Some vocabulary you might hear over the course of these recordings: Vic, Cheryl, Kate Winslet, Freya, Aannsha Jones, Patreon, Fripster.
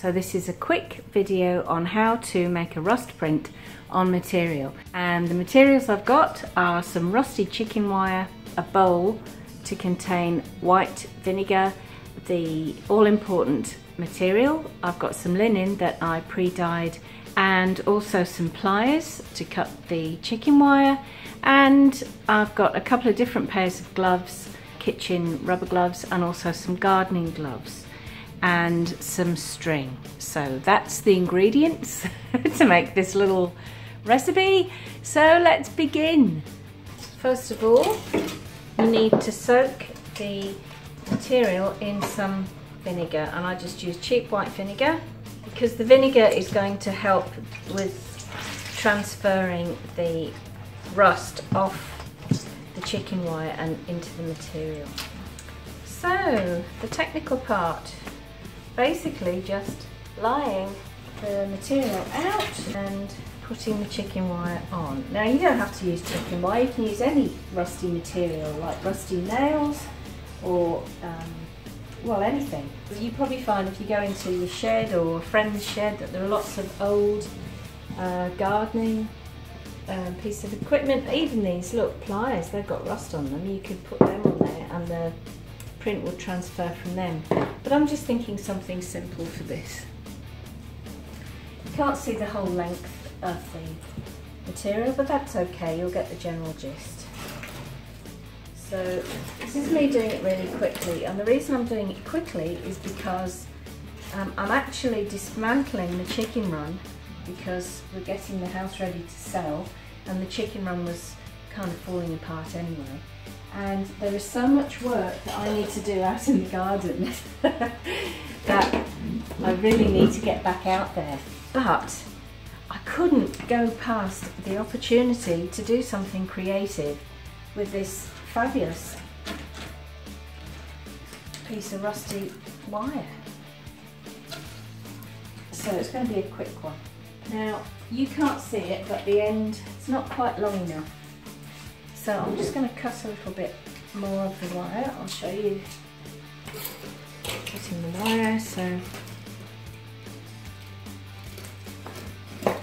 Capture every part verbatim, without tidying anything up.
So this is a quick video on how to make a rust print on material. And the materials I've got are some rusty chicken wire, a bowl to contain white vinegar, the all-important material. I've got some linen that I pre-dyed, and also some pliers to cut the chicken wire, and I've got a couple of different pairs of gloves, kitchen rubber gloves, and also some gardening gloves and some string. So that's the ingredients to make this little recipe. So let's begin. First of all, you need to soak the material in some vinegar, and I just use cheap white vinegar because the vinegar is going to help with transferring the rust off the chicken wire and into the material. So the technical part, basically just lying the material out and putting the chicken wire on. Now you don't have to use chicken wire, you can use any rusty material like rusty nails or um, well, anything. You probably find if you go into your shed or a friend's shed that there are lots of old uh, gardening um, piece of equipment. Even these, look, pliers, they've got rust on them. You could put them on there and the print will transfer from them. But I'm just thinking something simple for this. You can't see the whole length of the material, but that's okay, you'll get the general gist. So this is me doing it really quickly, and the reason I'm doing it quickly is because um, I'm actually dismantling the chicken run because we're getting the house ready to sell, and the chicken run was kind of falling apart anyway. And there is so much work that I need to do out in the garden that I really need to get back out there. But I couldn't go past the opportunity to do something creative with this fabulous piece of rusty wire. So it's going to be a quick one. Now you can't see it, but the end, it's not quite long enough. So I'm just going to cut a little bit more of the wire. I'll show you cutting the wire. So I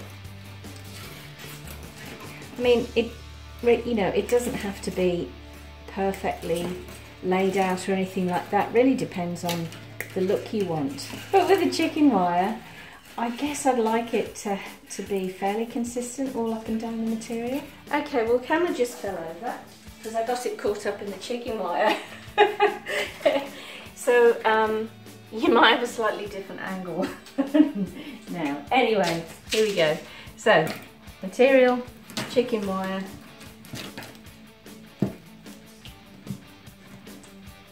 mean, it, you know, it doesn't have to be perfectly laid out or anything like that. It really depends on the look you want. But with the chicken wire, I guess I'd like it to, to be fairly consistent all up and down the material. Okay, well, camera just fell over because I got it caught up in the chicken wire. So um, you might have a slightly different angle now. Anyway, here we go. So, material, chicken wire.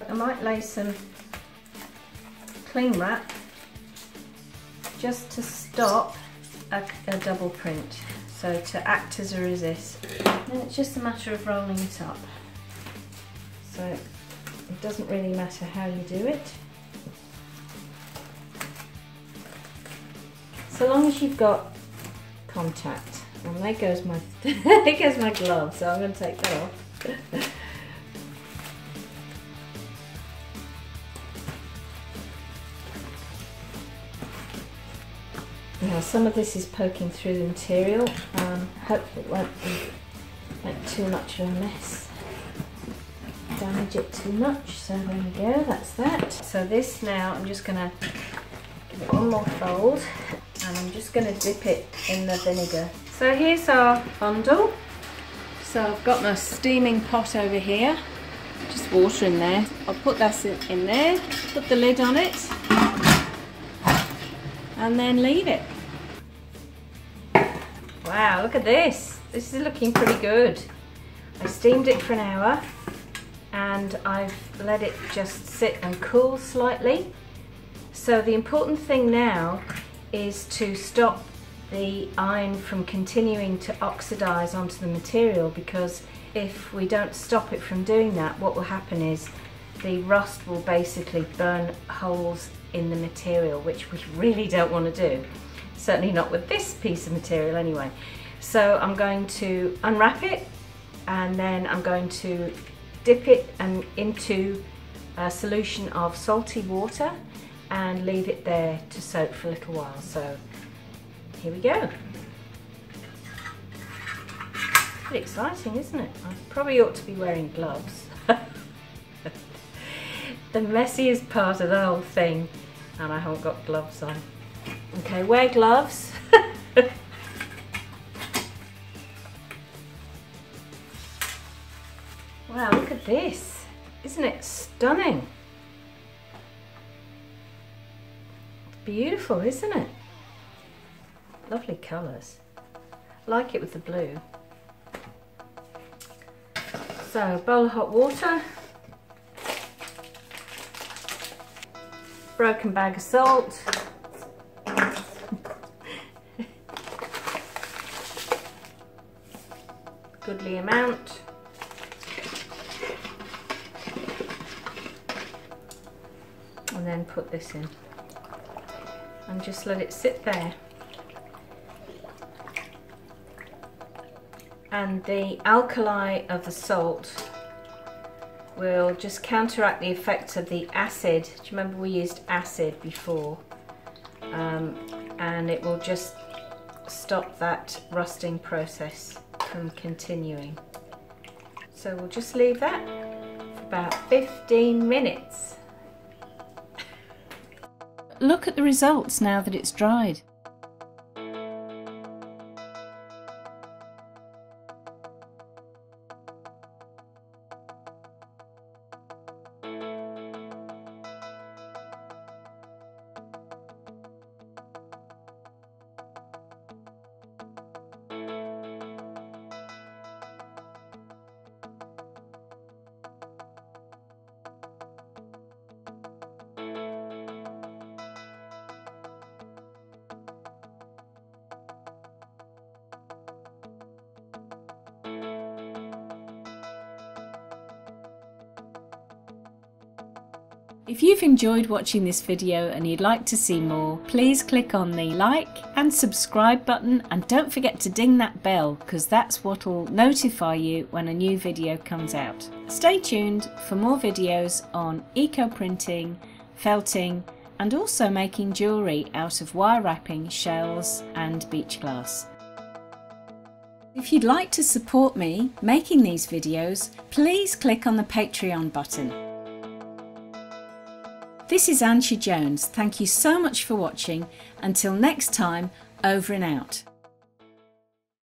I might lay some cling wrap just to stop a, a double print, so to act as a resist. Then it's just a matter of rolling it up. So it doesn't really matter how you do it. So long as you've got contact. And there goes my, there goes my glove, so I'm going to take that off. Now some of this is poking through the material, um, hopefully it won't make too much of a mess, damage it too much, so there we go, that's that. So this now, I'm just going to give it one more fold, and I'm just going to dip it in the vinegar. So here's our bundle. So I've got my steaming pot over here, just water in there. I'll put that in there, put the lid on it, and then leave it. Wow, look at this. This is looking pretty good. I steamed it for an hour, and I've let it just sit and cool slightly. So the important thing now is to stop the iron from continuing to oxidize onto the material, because if we don't stop it from doing that, what will happen is the rust will basically burn holes in the material, which we really don't want to do, certainly not with this piece of material anyway. So I'm going to unwrap it, and then I'm going to dip it and into a solution of salty water, and leave it there to soak for a little while. So here we go. Pretty exciting, isn't it? I probably ought to be wearing gloves. The messiest part of the whole thing, and I haven't got gloves on. Okay, wear gloves. Wow, look at this. Isn't it stunning? Beautiful, isn't it? Lovely colours. Like it with the blue. So, bowl of hot water. Broken bag of salt. Goodly amount. And then put this in. And just let it sit there. And the alkali of the salt will just counteract the effects of the acid. Do you remember we used acid before? Um, and it will just stop that rusting process from continuing. So we'll just leave that for about fifteen minutes. Look at the results now that it's dried. If you've enjoyed watching this video and you'd like to see more, please click on the like and subscribe button, and don't forget to ding that bell, because that's what'll notify you when a new video comes out. Stay tuned for more videos on eco printing, felting, and also making jewellery out of wire wrapping, shells and beach glass. If you'd like to support me making these videos, please click on the Patreon button. This is Aannsha Jones. Thank you so much for watching. Until next time, over and out.